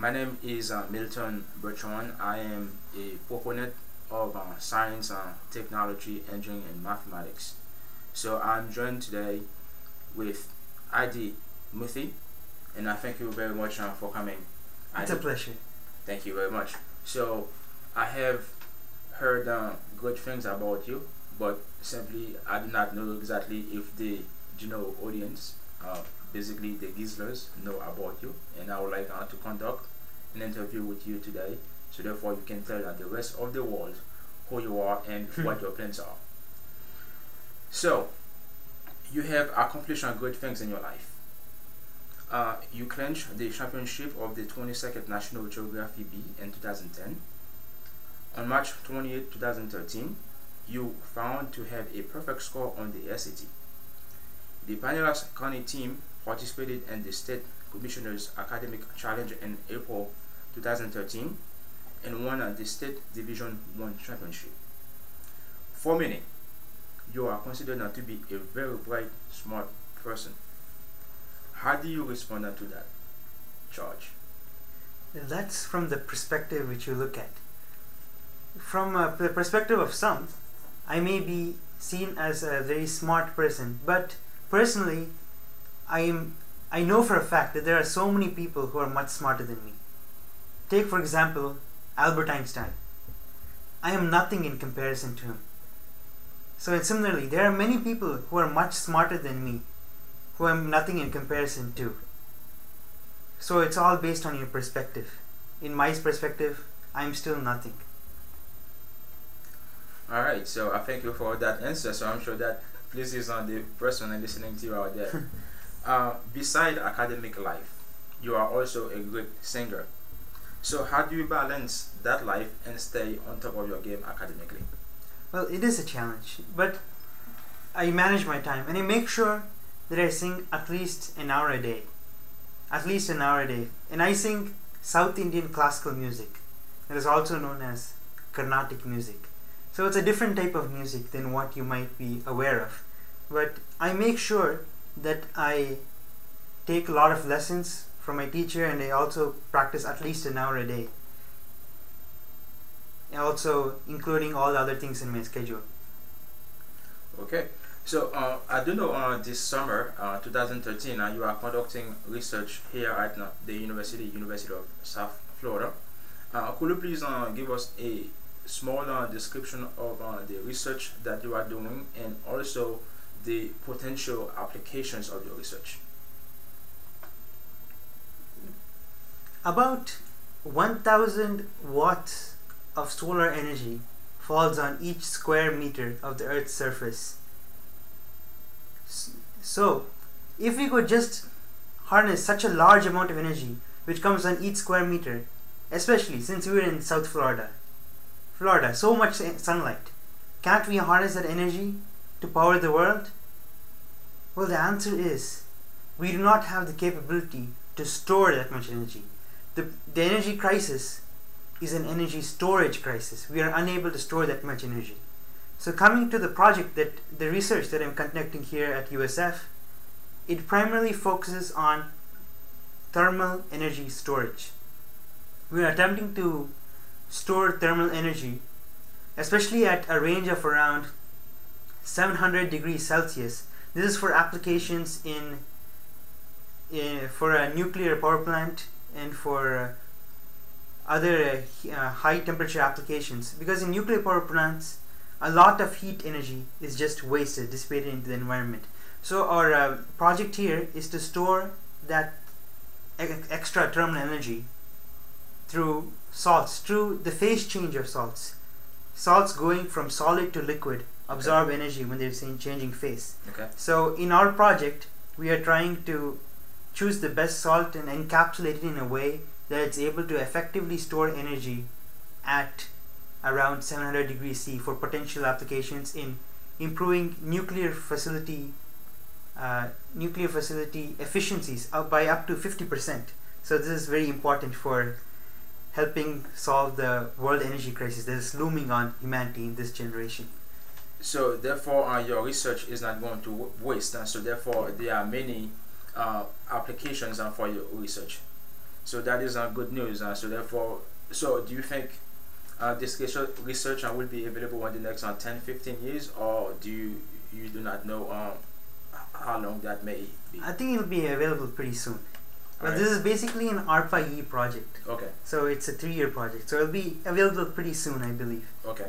My name is Milton Bertrand. I am a proponent of science, technology, engineering, and mathematics. So I'm joined today with Aadith Moorthy, and I thank you very much for coming. It's a pleasure. Thank you very much. So I have heard good things about you, but simply I do not know exactly if the general audience, basically the Gizlers, know about you, and I would like to conduct an interview with you today, so therefore you can tell the rest of the world who you are and what your plans are. So you have accomplished good things in your life. You clinched the championship of the 22nd National Geography B in 2010. On March 28, 2013, you found to have a perfect score on the SAT. The Panelas County team participated in the State Commissioner's Academic Challenge in April 2013 and won the State Division I Championship. For many, you are considered to be a very bright, smart person. How do you respond to that charge? That's from the perspective which you look at. From the perspective of some, I may be seen as a very smart person, but personally, I know for a fact that there are so many people who are much smarter than me. Take, for example, Albert Einstein. I am nothing in comparison to him. So similarly, there are many people who are much smarter than me, who I am nothing in comparison to. So it's all based on your perspective. In my perspective, I am still nothing. Alright, so I thank you for that answer. So I'm sure that pleases on the person listening to you out there. Beside academic life, you are also a good singer. So how do you balance that life and stay on top of your game academically? Well, it is a challenge, but I manage my time and I make sure that I sing at least an hour a day. At least an hour a day. And I sing South Indian classical music. It is also known as Carnatic music. So it's a different type of music than what you might be aware of. But I make sure that I take a lot of lessons from my teacher, and I also practice at least an hour a day. And also including all the other things in my schedule. Okay. So I do know this summer, 2013, you are conducting research here at the University of South Florida. Could you please give us a small description of the research that you are doing and also the potential applications of your research? About 1,000 watts of solar energy falls on each square meter of the Earth's surface. So, if we could just harness such a large amount of energy which comes on each square meter, especially since we are in South Florida, so much sunlight. Can't we harness that energy to power the world? Well, the answer is we do not have the capability to store that much energy. The energy crisis is an energy storage crisis. We are unable to store that much energy. So coming to the project, the research that I'm conducting here at USF, it primarily focuses on thermal energy storage. We are attempting to store thermal energy, especially at a range of around 700 degrees Celsius. This is for applications for a nuclear power plant and for other high temperature applications, because in nuclear power plants a lot of heat energy is just wasted, dissipated into the environment. So our project here is to store that extra thermal energy through salts, through the phase change of salts. Salts going from solid to liquid absorb energy when they're changing phase. So in our project, we are trying to choose the best salt and encapsulate it in a way that it's able to effectively store energy at around 700 degrees C for potential applications in improving nuclear facility efficiencies by up to 50%. So this is very important for helping solve the world energy crisis that is looming on humanity in this generation. So therefore your research is not going to waste, and so therefore there are many applications for your research. So that is good news. So therefore, so do you think this research will be available in the next 10-15 years, or do you do not know how long that may be? I think it will be available pretty soon. But right. This is basically an ARPA-E project. Okay. So it's a 3-year project. So it'll be available pretty soon, I believe. Okay.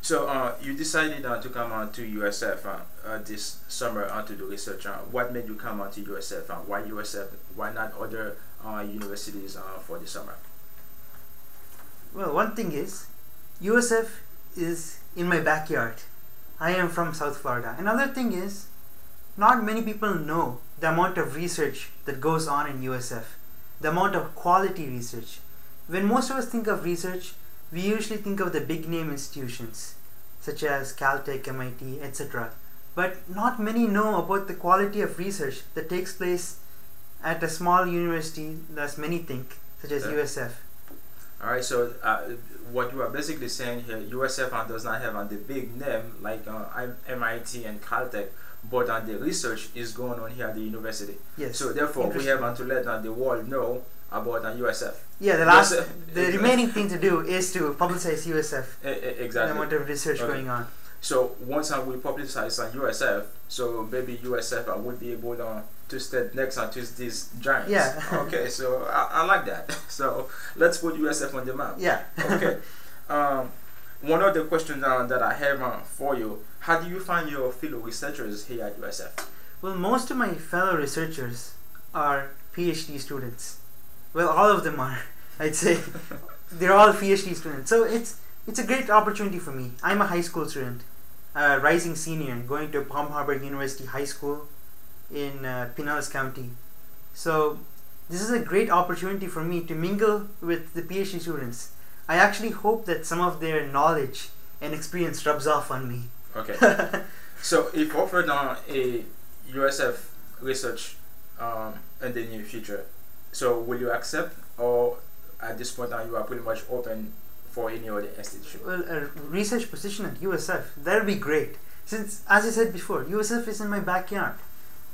So you decided to come on to USF this summer to do research. What made you come on to USF? Why USF? Why not other universities for the summer? Well, one thing is, USF is in my backyard. I am from South Florida. Another thing is, not many people know the amount of research that goes on in USF, the amount of quality research. When most of us think of research, we usually think of the big name institutions such as Caltech, MIT, etc. But not many know about the quality of research that takes place at a small university, as many think, such as USF. Alright, so what you are basically saying here, USF does not have the big name like MIT and Caltech, but the research is going on here at the university. Yes. So therefore, we have to let the world know about USF. Yeah, the remaining thing to do is to publicize USF. Exactly. The amount of research going on. So once we publicize USF, so maybe USF will be able to stand next to these giants. Yeah. Okay, so I like that. So let's put USF on the map. Yeah. Okay. One of the questions that I have for you, how do you find your fellow researchers here at USF? Well, most of my fellow researchers are PhD students. Well, all of them are, I'd say. They're all PhD students. So it's a great opportunity for me. I'm a high school student, a rising senior, going to Palm Harbor University High School in Pinellas County. So this is a great opportunity for me to mingle with the PhD students. I actually hope that some of their knowledge and experience rubs off on me. Okay. So if offered a USF research in the near future, so will you accept, or at this point you are pretty much open for any other institution? Well, a research position at USF, that would be great. Since, as I said before, USF is in my backyard.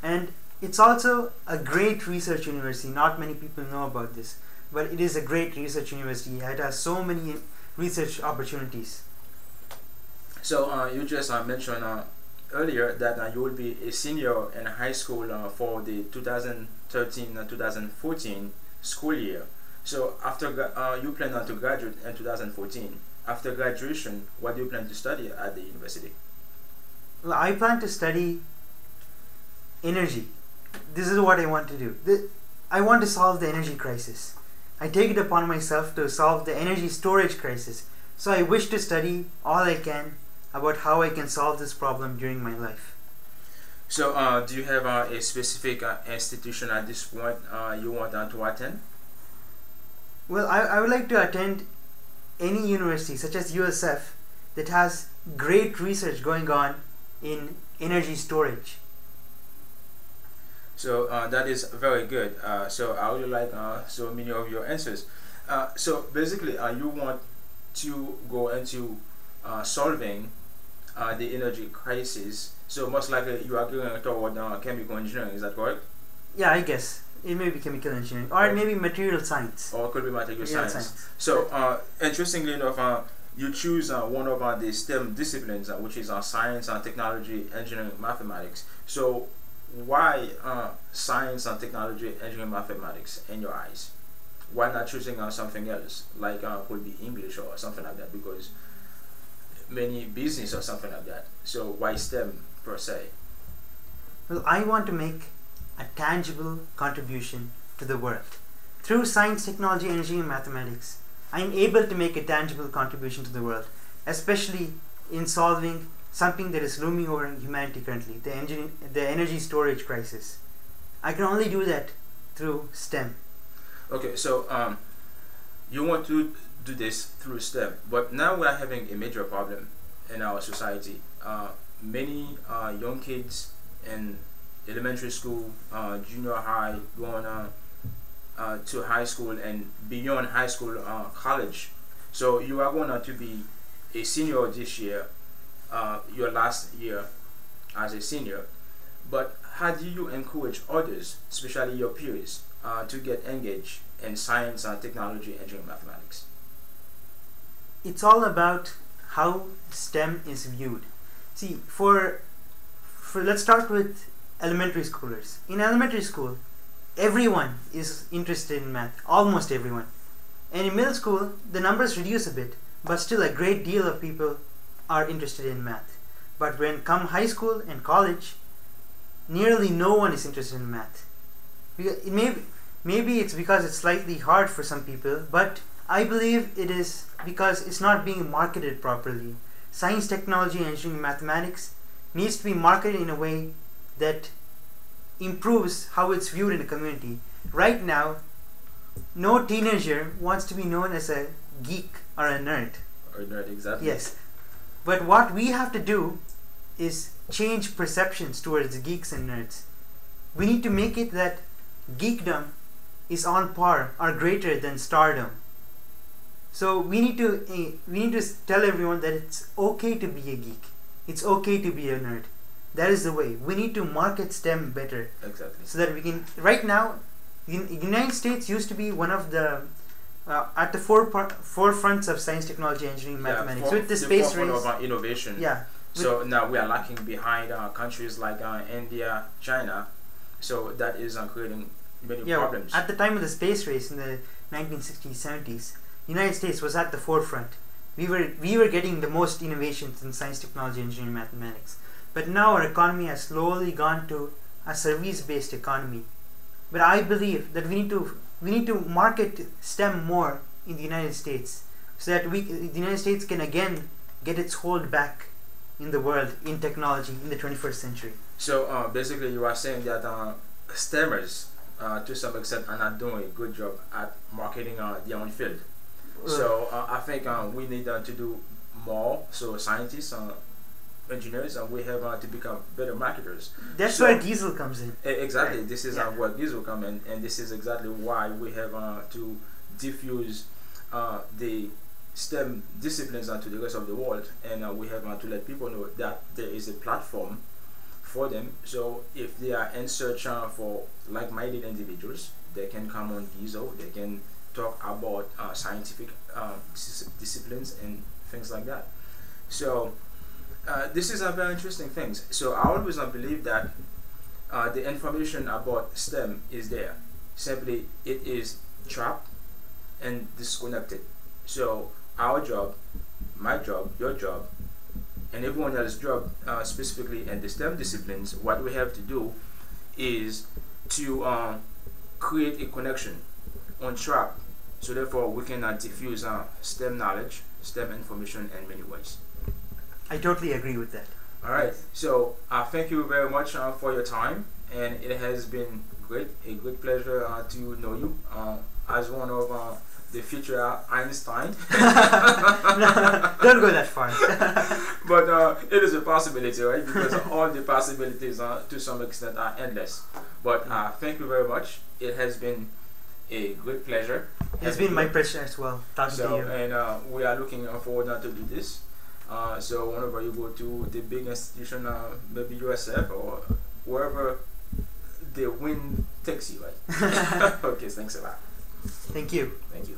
And it's also a great research university. Not many people know about this, but it is a great research university. It has so many research opportunities. So you just mentioned earlier that you will be a senior in high school for the 2013-2014 school year. So after you plan to graduate in 2014, after graduation, what do you plan to study at the university? Well, I plan to study energy. This is what I want to do. I want to solve the energy crisis. I take it upon myself to solve the energy storage crisis. So I wish to study all I can about how I can solve this problem during my life. So do you have a specific institution at this point you want to attend? Well, I would like to attend any university such as USF that has great research going on in energy storage. So that is very good. So I would like so many of your answers. So basically you want to go into solving the energy crisis. So most likely you are going toward chemical engineering, is that correct? Yeah, I guess. It may be chemical engineering, or it may be material science. Or it could be material science. So interestingly enough, you choose one of the STEM disciplines, which is science, technology, engineering, mathematics. So why science and technology, engineering, mathematics in your eyes? Why not choosing something else, like could be English or something like that, because many business or something like that? So why STEM per se? Well, I want to make a tangible contribution to the world. Through science, technology, engineering, and mathematics, I'm able to make a tangible contribution to the world, especially in solving something that is looming over humanity currently, the energy storage crisis. I can only do that through STEM. Okay, so you want to do this through STEM, but now we are having a major problem in our society. Many young kids in elementary school, junior high, going to high school and beyond high school, college. So you are going to be a senior this year, your last year as a senior, but how do you encourage others, especially your peers, to get engaged in science and technology, engineering, mathematics. It's all about how STEM is viewed. See, let's start with elementary schoolers. In elementary school, everyone is interested in math, almost everyone. And in middle school, the numbers reduce a bit, but still a great deal of people are interested in math. But when come high school and college, nearly no one is interested in math. It maybe it's because it's slightly hard for some people, but I believe it is because it's not being marketed properly. Science, technology, engineering, mathematics needs to be marketed in a way that improves how it's viewed in the community. Right now, no teenager wants to be known as a geek or a nerd. Or a nerd, exactly. Yes. But what we have to do is change perceptions towards geeks and nerds. We need to make it that geekdom is on par or greater than stardom. So we need to tell everyone that it's okay to be a geek. It's okay to be a nerd. That is the way. We need to market STEM better. Exactly. So that we can, right now, the United States used to be one of the, at the forefronts of science, technology, engineering, mathematics. With the space race. Of our innovation. Yeah. So now we are lacking behind countries like India, China. So that is creating many problems. At the time of the space race in the 1960s, 70s, United States was at the forefront. We were getting the most innovations in science, technology, engineering, mathematics. But now our economy has slowly gone to a service-based economy. But I believe that we need to market STEM more in the United States, so that the United States can again get its hold back in the world, in technology, in the 21st century. So basically you are saying that STEMers, to some extent, are not doing a good job at marketing their own field. So I think we need to do more, so scientists, engineers, and we have to become better marketers. That's where diesel comes in. Exactly, right. This is where diesel comes in, and this is exactly why we have to diffuse the STEM disciplines to the rest of the world, and we have to let people know that there is a platform for them. So if they are in search for like-minded individuals, they can come on diesel, they can talk about scientific disciplines and things like that. So this is a very interesting thing. So I always believe that the information about STEM is there. Simply, it is trapped and disconnected. So our job, my job, your job, and everyone else's job, specifically in the STEM disciplines, what we have to do is to create a connection on track. So therefore, we cannot diffuse STEM knowledge, STEM information in many ways. I totally agree with that. All right. So thank you very much for your time, and it has been great, a great pleasure to know you as one of the future Einstein. No, don't go that far. But it is a possibility, right? Because all the possibilities to some extent are endless. But thank you very much. It has been a great pleasure. It's been my pleasure as well. Talking to you. And we are looking forward to do this. So whenever you go to the big institution, maybe USF or wherever the wind takes you, right? Okay, thanks a lot. Thank you. Thank you.